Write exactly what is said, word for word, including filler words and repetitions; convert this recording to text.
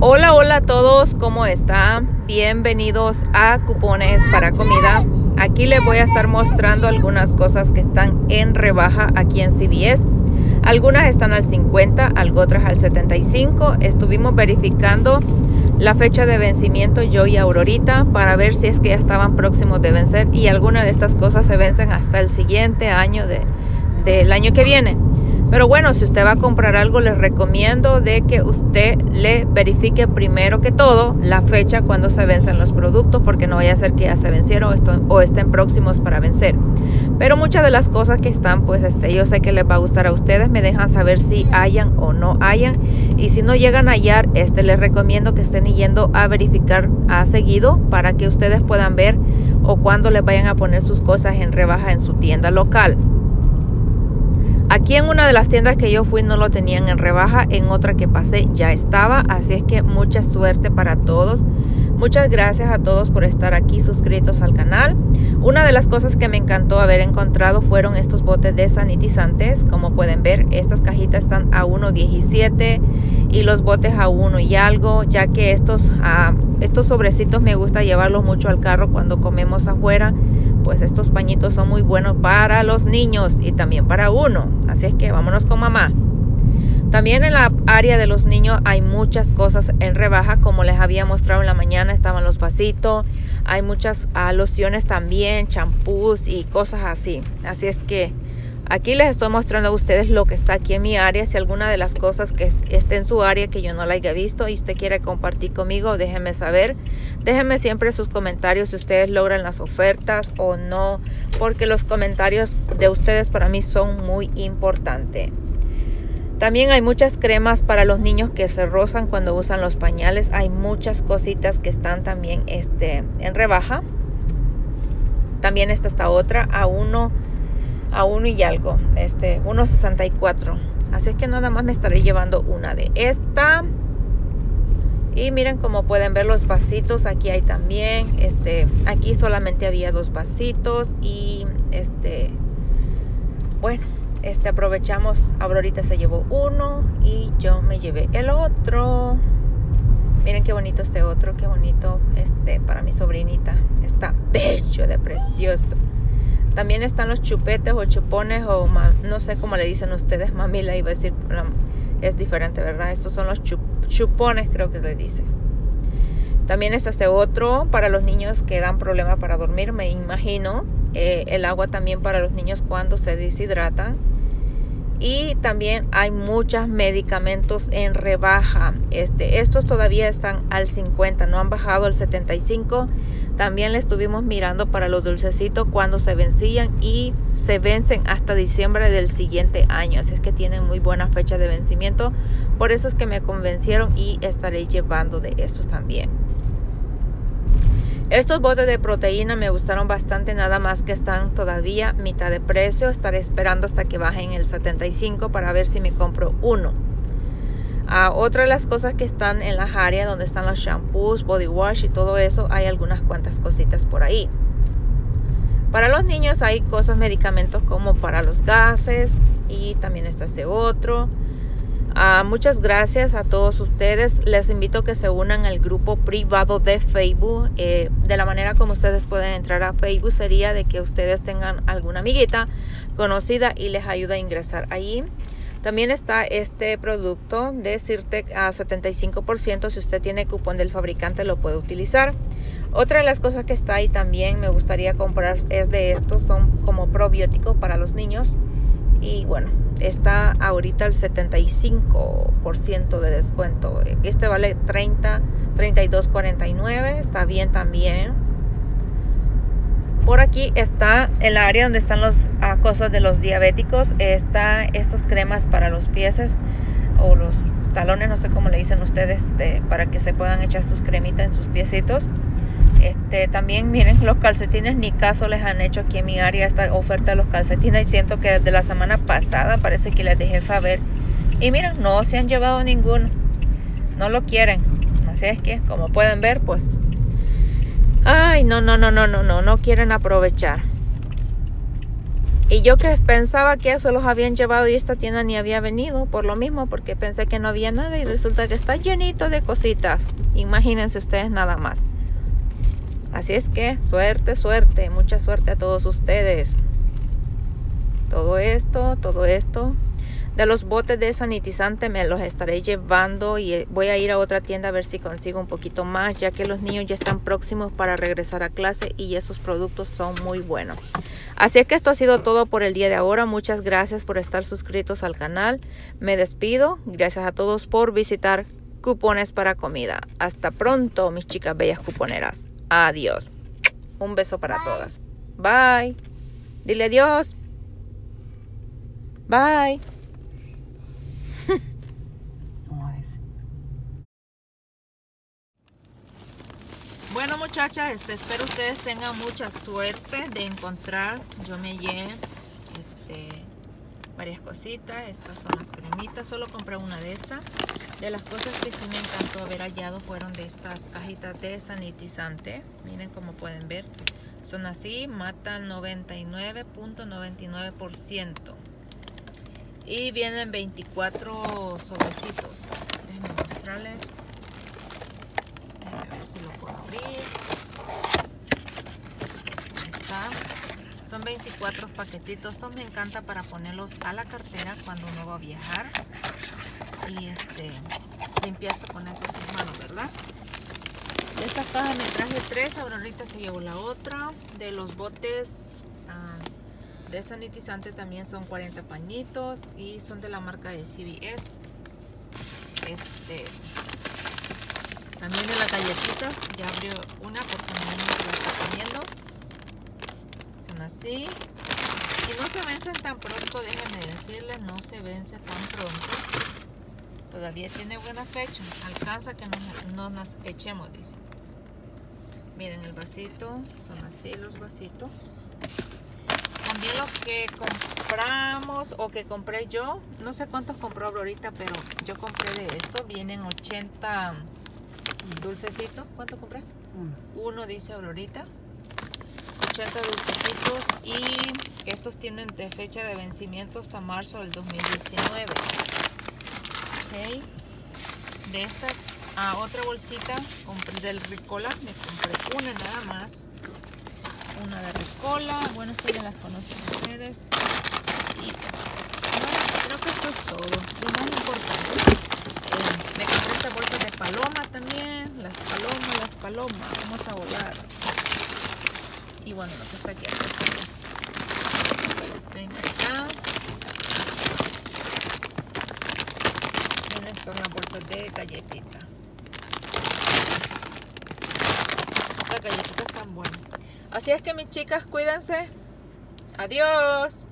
Hola, hola a todos, ¿cómo están? Bienvenidos a Cupones para Comida. Aquí les voy a estar mostrando algunas cosas que están en rebaja aquí en C V S. Algunas están al cincuenta, otras al setenta y cinco. Estuvimos verificando la fecha de vencimiento yo y Aurorita para ver si es que ya estaban próximos de vencer, y algunas de estas cosas se vencen hasta el siguiente año de, del año que viene. Pero bueno, si usted va a comprar algo, les recomiendo de que usted le verifique primero que todo la fecha cuando se vencen los productos, porque no vaya a ser que ya se vencieron o estén próximos para vencer. Pero muchas de las cosas que están, pues este, yo sé que les va a gustar a ustedes. Me dejan saber si hayan o no hayan, y si no llegan a hallar, este, les recomiendo que estén yendo a verificar a seguido para que ustedes puedan ver o cuando les vayan a poner sus cosas en rebaja en su tienda local. Aquí en una de las tiendas que yo fui no lo tenían en rebaja, en otra que pasé ya estaba, así es que mucha suerte para todos. Muchas gracias a todos por estar aquí suscritos al canal. Una de las cosas que me encantó haber encontrado fueron estos botes de sanitizantes. Como pueden ver, estas cajitas están a uno diecisiete y los botes a uno y algo, ya que estos, ah, estos sobrecitos me gusta llevarlos mucho al carro cuando comemos afuera. Pues estos pañitos son muy buenos para los niños y también para uno, así es que vámonos con mamá. También en la área de los niños hay muchas cosas en rebaja, como les había mostrado en la mañana. Estaban los vasitos, hay muchas uh, lociones también, champús y cosas así. Así es que aquí les estoy mostrando a ustedes lo que está aquí en mi área. Si alguna de las cosas que esté en su área que yo no la haya visto y usted quiere compartir conmigo, déjenme saber. Déjenme siempre sus comentarios si ustedes logran las ofertas o no, porque los comentarios de ustedes para mí son muy importantes. También hay muchas cremas para los niños que se rozan cuando usan los pañales. Hay muchas cositas que están también este, en rebaja. También esta está otra a uno, a uno y algo, este, uno sesenta y cuatro. Así es que nada más me estaré llevando una de esta. Y miren, como pueden ver, los vasitos aquí hay también. Este, aquí solamente había dos vasitos y este, bueno. Este, aprovechamos, Aurorita se llevó uno y yo me llevé el otro. Miren qué bonito este otro, qué bonito, este, para mi sobrinita. Está bello, de precioso. También están los chupetes o chupones, o no sé cómo le dicen ustedes, mami la iba a decir, es diferente, ¿verdad? Estos son los chup chupones, creo que le dice. También está este otro para los niños que dan problemas para dormir, me imagino. Eh, el agua también para los niños cuando se deshidratan. Y también hay muchos medicamentos en rebaja. Este, estos todavía están al cincuenta, no han bajado al setenta y cinco. También le estuvimos mirando para los dulcecitos cuando se vencían, y se vencen hasta diciembre del siguiente año. Así es que tienen muy buena fecha de vencimiento. Por eso es que me convencieron y estaré llevando de estos también. Estos botes de proteína me gustaron bastante, nada más que están todavía mitad de precio. Estaré esperando hasta que bajen el setenta y cinco para ver si me compro uno. Uh, otra de las cosas que están en las áreas donde están los shampoos, body wash y todo eso, hay algunas cuantas cositas por ahí. Para los niños hay cosas, medicamentos como para los gases, y también está este otro. Uh, muchas gracias a todos ustedes. Les invito a que se unan al grupo privado de Facebook. Eh, de la manera como ustedes pueden entrar a Facebook sería de que ustedes tengan alguna amiguita conocida y les ayuda a ingresar ahí. También está este producto de Cirtec a setenta y cinco por ciento. Si usted tiene cupón del fabricante, lo puede utilizar. Otra de las cosas que está ahí también me gustaría comprar es de estos. Son como probióticos para los niños. Y bueno, está ahorita el setenta y cinco por ciento de descuento. Este vale treinta, treinta y dos cuarenta y nueve. Está bien también. Por aquí está el área donde están las uh, cosas de los diabéticos. Está estas cremas para los pies o los talones, no sé cómo le dicen ustedes, de, para que se puedan echar sus cremitas en sus piecitos. Este, también miren los calcetines, ni caso les han hecho aquí en mi área esta oferta de los calcetines, y siento que desde la semana pasada parece que les dejé saber, y miren, no se han llevado ninguno, no lo quieren. Así es que como pueden ver, pues ay, no, no, no, no, no, no, no quieren aprovechar. Y yo que pensaba que ya se los habían llevado y esta tienda ni había venido por lo mismo, porque pensé que no había nada y resulta que está llenito de cositas. Imagínense ustedes nada más. Así es que suerte, suerte, mucha suerte a todos ustedes. Todo esto, todo esto. De los botes de sanitizante me los estaré llevando y voy a ir a otra tienda a ver si consigo un poquito más, ya que los niños ya están próximos para regresar a clase y esos productos son muy buenos. Así es que esto ha sido todo por el día de ahora. Muchas gracias por estar suscritos al canal. Me despido. Gracias a todos por visitar Cupones para Comida. Hasta pronto, mis chicas bellas cuponeras. Adiós. Un beso para todas. Bye. Dile adiós. Bye. Bueno, muchachas, este, espero ustedes tengan mucha suerte de encontrar. Yo me llevé este, varias cositas. Estas son las cremitas. Solo compré una de estas. De las cosas que sí me encantó haber hallado fueron de estas cajitas de sanitizante. Miren como pueden ver. Son así. Matan noventa y nueve punto noventa y nueve por ciento. Y vienen veinticuatro sobrecitos. Déjenme mostrarles. A ver si lo puedo abrir. Ahí está. Son veinticuatro paquetitos. Estos me encanta para ponerlos a la cartera cuando uno va a viajar. Y este, limpiarse con eso sus manos, ¿verdad? De estas cajas me traje tres. Aurorita se llevó la otra. De los botes uh, de sanitizante también son cuarenta pañitos. Y son de la marca de C V S. Este... También de las galletitas, ya abrió una porque mi niño se la está comiendo. Son así. Y no se vencen tan pronto, déjenme decirles, no se vence tan pronto. Todavía tiene buena fecha, alcanza que nos, no nos echemos, dice. Miren el vasito, son así los vasitos. También lo que compramos o que compré yo, no sé cuántos compró ahorita, pero yo compré de esto, vienen ochenta... dulcecito, ¿cuánto compraste? Uno. Uno dice Aurorita. ochenta dulcecitos y estos tienen de fecha de vencimiento hasta marzo del dos mil diecinueve. Okay. De estas a otra bolsita del Ricola, me compré una nada más. Una de Ricola, bueno, estas ya las conocen ustedes. Y pues, creo que eso es todo. Lo más importante. Me compré esta bolsa de paloma también. Las palomas, las palomas. Vamos a volar. Y bueno, lo que está aquí. Ven acá. Miren, son las bolsas de galletita. Estas galletitas están buenas. Así es que, mis chicas, cuídense. Adiós.